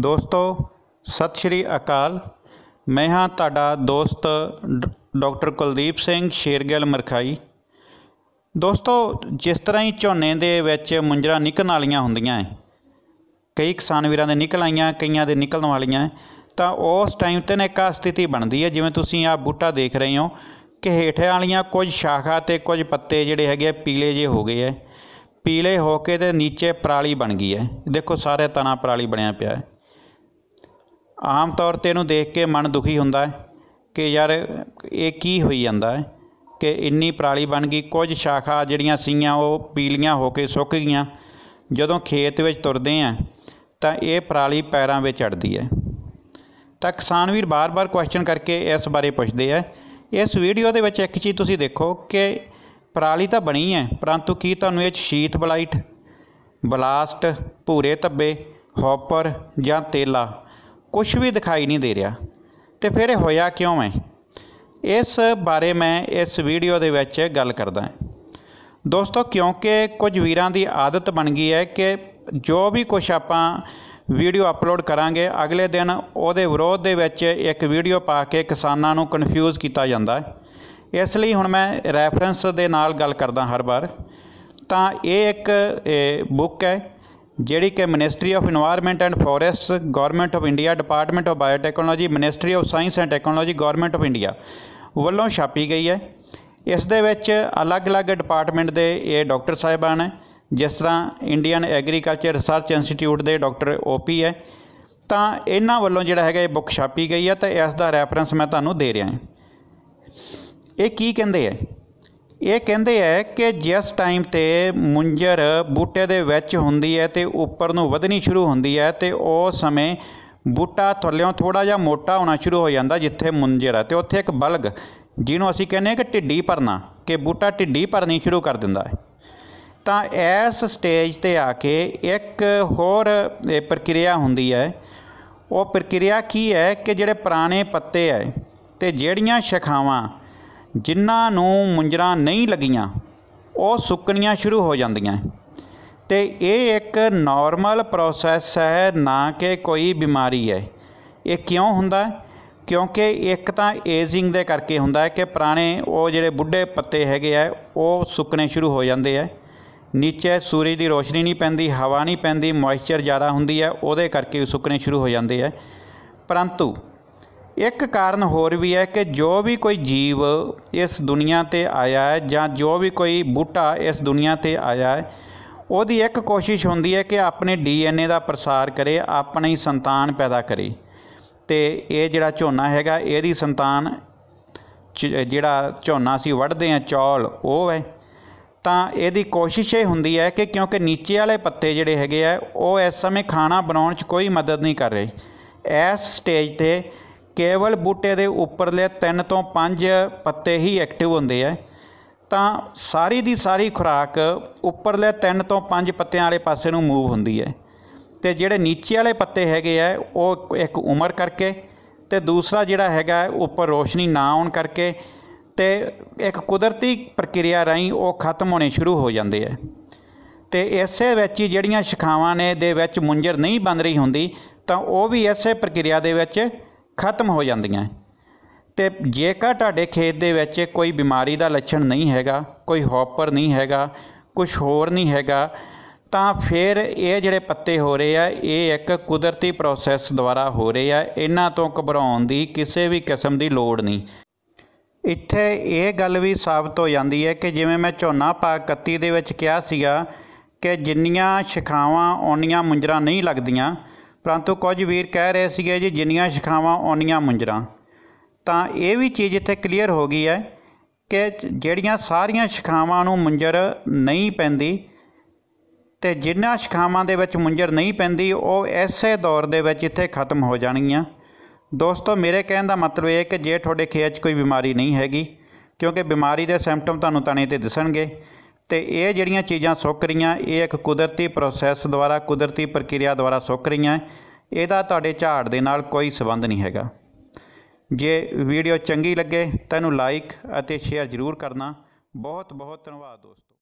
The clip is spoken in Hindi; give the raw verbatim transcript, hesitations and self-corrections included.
दोस्तों सत श्री अकाल। मैं हाँ ताड़ा दोस्त डॉक्टर कुलदीप सिंह शेरगिल मरखाई। दोस्तों जिस तरह ही झोने दे विच मुंजरा निकलण वालियां हुंदियां है, कई किसान वीरां दे निकल आईयां, कईयां दे निकलन वालियां, तो उस टाइम ते ना एक स्थिति बनती है जिवें तुसीं आ बूटा देख रहे हो कि हेठां वालियां कुछ शाखा तो कुछ पत्ते जिहड़े हैगे पीले जे हो गए है, पीले होके तो नीचे पराली बन गई है। देखो सारे तना पराली बनया पिया है। आम तौर पर इनू देख के मन दुखी हुंदा है कि यार ये की होई जांदा है कि इन्नी पराली बन गई। कुछ शाखा जिहड़ियां सीयां वो पीलियां होके सुक गईयां। जदों खेत विच तुरदे हैं तो ये पराली पैरां विच अड़दी है। तो किसान वीर बार बार क्वेश्चन करके इस बारे पुछते हैं। इस वीडियो दे विच एक चीज़ तुसीं देखो कि पराली तो बनी है, परंतु की तुहानूं शीत बलाइट, ब्लास्ट, भूरे धब्बे, हॉपर या तेला कुछ भी दिखाई नहीं दे रहा। तो फिर होया क्यों है, इस बारे मैं इस वीडियो दे विच गल करदा है। दोस्तों क्योंकि कुछ वीरां दी आदत बन गई है कि जो भी कुछ आपां वीडियो अपलोड करांगे अगले दिन उहदे विरोध दे विच एक वीडियो पा के किसानां नूं कन्फ्यूज़ कीता जांदा है। इसलिए हुण मैं रैफरेंस दे नाल गल करदा हर बार। तां इह एक बुक है जिहड़ी कि ministry of environment and forests, government of India, department of biotechnology, ministry of science and technology, government of India वल्लों छापी गई है। इस दे विच अलग अलग डिपार्टमेंट दे ये डॉक्टर साहिबान है, जिस तरह इंडियन एग्रीकल्चर रिसर्च इंस्टीट्यूट के डॉक्टर ओ पी है। तो इन्हों वालों जोड़ा है बुक छापी गई है। तो इसका रैफरेंस मैं तुम्हें दे रहा है। ये की कहें है, ये कहें है कि जिस टाइम तो मुंजर बूटे के विच होंदी है तो उपर नूं वधनी शुरू होंदी है, तो उस समय बूटा थल्लों थोड़ा जिहा मोटा होना शुरू हो जाता जिथे मुंजर है। तो उत्थे एक बलग जिन्हों असीं कहने कि ढिड्डी भरना, कि बूटा ढिड्डी भरनी शुरू कर दिंदा है। तो इस स्टेज पर आके एक होर प्रक्रिया होंदी है। वो प्रक्रिया की है कि जिहड़े पुराने पत्ते है तो जिहड़ियां शाखावां जिन्हां नूं मुंजरां नहीं लगियां वो सुकनियां शुरू हो जांदियां। तो ये एक नॉर्मल प्रोसैस है, ना कि कोई बीमारी है। ये क्यों हुंदा है, क्योंकि एक तो एजिंग दे करके हुंदा है कि पुराने वो जिहड़े बुढ़े पत्ते हैगे है वो सुकने शुरू हो जाते हैं। नीचे सूरज की रोशनी नहीं पैंदी, हवा नहीं पैंदी, मॉइस्चर ज़्यादा हुंदी है, उहदे करके सुकने शुरू हो जाते हैं। परंतु एक कारण होर भी है कि जो भी कोई जीव इस दुनिया ते आया है या जो भी कोई बूटा इस दुनिया ते आया है, उहदी एक कोशिश होंदी है कि अपने डी एन ए का प्रसार करे, अपनी संतान पैदा करे। तो ये जिहड़ा झोना हैगा इहदी संतान जिहड़ा झोना असीं वढ़दे हैं चौल वो है। तो यदि कोशिश ये होंगी है कि क्योंकि नीचे वाले पत्ते जोड़े है वो इस समय खाना बनाने में कोई मदद नहीं कर रहे। इस स्टेज पर केवल बूटे के उपरले तीन तो पाँच पत्ते ही एक्टिव होंगे है। तो सारी की सारी खुराक उपरले तीन तो पाँच पत्तियां वाले पासे नूं मूव होंगी है। तो जोड़े नीचे वाले पत्ते हैगे है वो एक उम्र करके, तो दूसरा जोड़ा हैगा उपर रोशनी ना आउण करके, तो एक कुदरती प्रक्रिया राही वो खत्म होने शुरू हो जाते हैं। तो इस ही जड़ियाँ शाखावां ने दे विच मुंजर नहीं बन रही होंदी तो वह भी इस प्रक्रिया दे विच खत्म हो जांदियां। तो जेकर तुहाडे खेत दे विच कोई बीमारी का लक्षण नहीं हैगा, कोई हॉपर नहीं हैगा, कुछ होर नहीं हैगा, तो फिर ये जिहड़े पत्ते हो रहे हैं ये एक कुदरती प्रोसैस द्वारा हो रहे हैं। इन्हां तों घबराउण दी किसी भी किस्म की लोड़ नहीं। इत्थे ये गल भी साबित हो जाती है कि जिवें मैं झोना भाग इकत्ती दे विच किहा सीगा कि जिन्नियां शाखावां ओनियां मुंजरां नहीं लगदियां, परंतु कुछ वीर कह रहे सीगे जी जिन्नियां शाखावां ओनियां मुंजरां। तां ये भी चीज़ इत्थे क्लीयर हो गई है कि जिहड़ियां सारियां शाखावां नूं मुंजर नहीं पैंदी, ते जिन्हां शाखावां दे विच मुंजर नहीं पैंदी वो इसे दौर दे विच इत्थे खत्म हो जाणगीਆਂ। दोस्तों मेरे कहने का मतलब ये कि जे थोड़े खेत कोई बीमारी नहीं हैगी, क्योंकि बीमारी के सिम्पटम तुहानू तने ते दिसणगे, तो ये जिहड़ियां चीज़ां सुक रहीआं ये एक कुदरती प्रोसैस द्वारा, कुदरती प्रक्रिया द्वारा सुक रहीआं। इहदा तुहाडे झाड़ दे नाल कोई संबंध नहीं हैगा। जे वीडियो चंगी लगे तो इहनू लाइक अते शेयर जरूर करना। बहुत बहुत धन्यवाद दोस्तों।